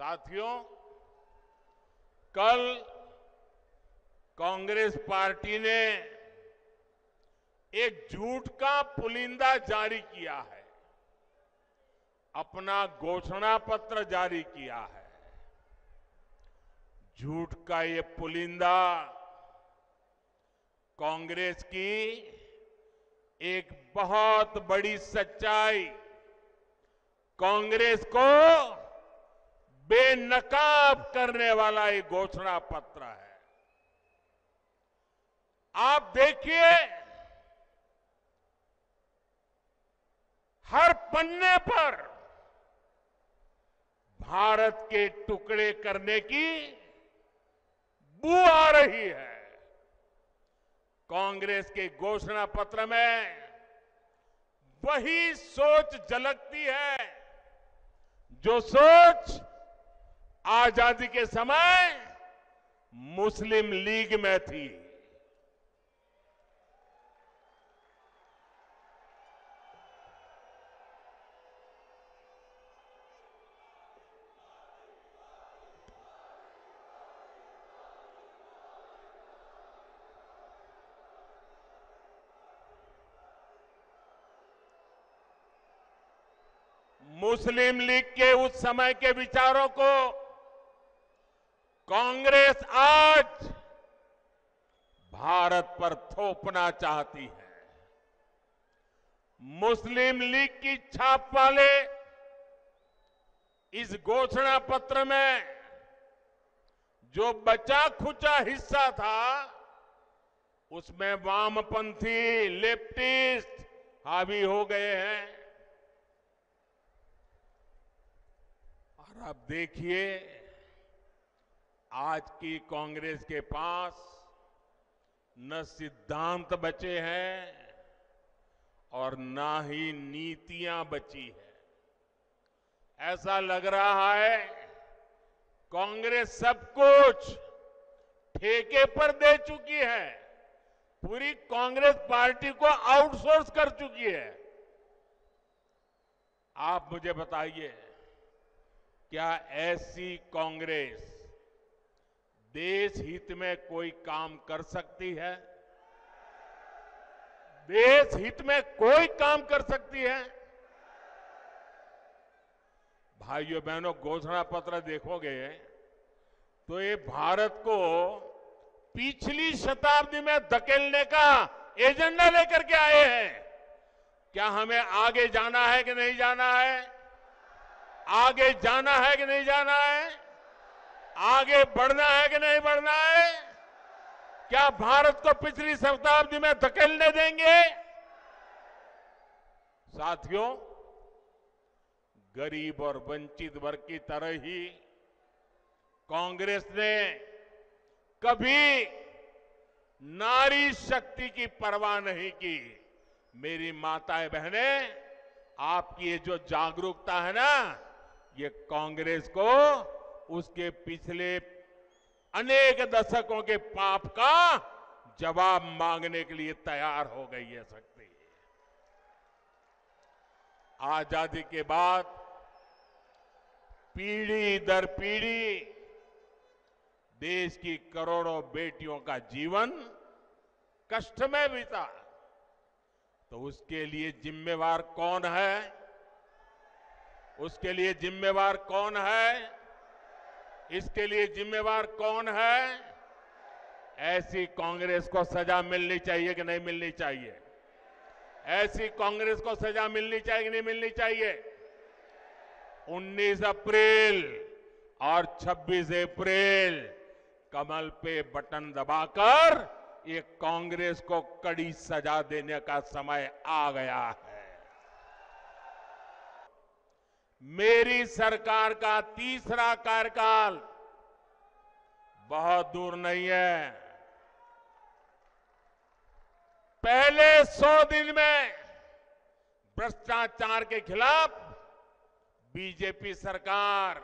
साथियों, कल कांग्रेस पार्टी ने एक झूठ का पुलिंदा जारी किया है, अपना घोषणा पत्र जारी किया है। झूठ का ये पुलिंदा कांग्रेस की एक बहुत बड़ी सच्चाई, कांग्रेस को बेनकाब करने वाला ये घोषणा पत्र है। आप देखिए, हर पन्ने पर भारत के टुकड़े करने की बू आ रही है। कांग्रेस के घोषणा पत्र में वही सोच झलकती है जो सोच आजादी के समय मुस्लिम लीग में थी। मुस्लिम लीग के उस समय के विचारों को कांग्रेस आज भारत पर थोपना चाहती है। मुस्लिम लीग की छाप वाले इस घोषणा पत्र में जो बचा खुचा हिस्सा था, उसमें वामपंथी लेफ्टिस्ट हावी हो गए हैं। आप देखिए, आज की कांग्रेस के पास न सिद्धांत बचे हैं और ना ही नीतियां बची हैं। ऐसा लग रहा है कांग्रेस सब कुछ ठेके पर दे चुकी है, पूरी कांग्रेस पार्टी को आउटसोर्स कर चुकी है। आप मुझे बताइए, क्या ऐसी कांग्रेस देश हित में कोई काम कर सकती है? देश हित में कोई काम कर सकती है? भाइयों बहनों, घोषणा पत्र देखोगे तो ये भारत को पिछली शताब्दी में धकेलने का एजेंडा लेकर के आए हैं। क्या हमें आगे जाना है कि नहीं जाना है? आगे जाना है कि नहीं जाना है? आगे बढ़ना है कि नहीं बढ़ना है? क्या भारत को पिछली शताब्दी में धकेलने देंगे? साथियों, गरीब और वंचित वर्ग की तरह ही कांग्रेस ने कभी नारी शक्ति की परवाह नहीं की। मेरी माताएं बहनें, आपकी ये जो जागरूकता है ना, ये कांग्रेस को उसके पिछले अनेक दशकों के पाप का जवाब मांगने के लिए तैयार हो गई है शक्ति। आजादी के बाद पीढ़ी दर पीढ़ी देश की करोड़ों बेटियों का जीवन कष्ट में बीता, तो उसके लिए जिम्मेवार कौन है? उसके लिए जिम्मेवार कौन है? इसके लिए जिम्मेवार कौन है? ऐसी कांग्रेस को सजा मिलनी चाहिए कि नहीं मिलनी चाहिए? ऐसी कांग्रेस को सजा मिलनी चाहिए कि नहीं मिलनी चाहिए? 19 अप्रैल और 26 अप्रैल कमल पे बटन दबाकर ये कांग्रेस को कड़ी सजा देने का समय आ गया है। मेरी सरकार का तीसरा कार्यकाल बहुत दूर नहीं है। पहले 100 दिन में भ्रष्टाचार के खिलाफ बीजेपी सरकार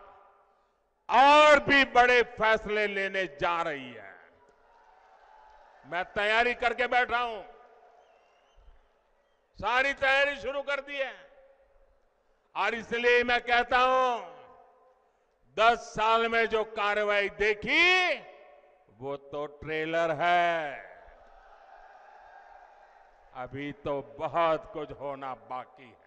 और भी बड़े फैसले लेने जा रही है। मैं तैयारी करके बैठा हूं, सारी तैयारी शुरू कर दी है, और इसलिए मैं कहता हूं 10 साल में जो कार्रवाई देखी वो तो ट्रेलर है, अभी तो बहुत कुछ होना बाकी है।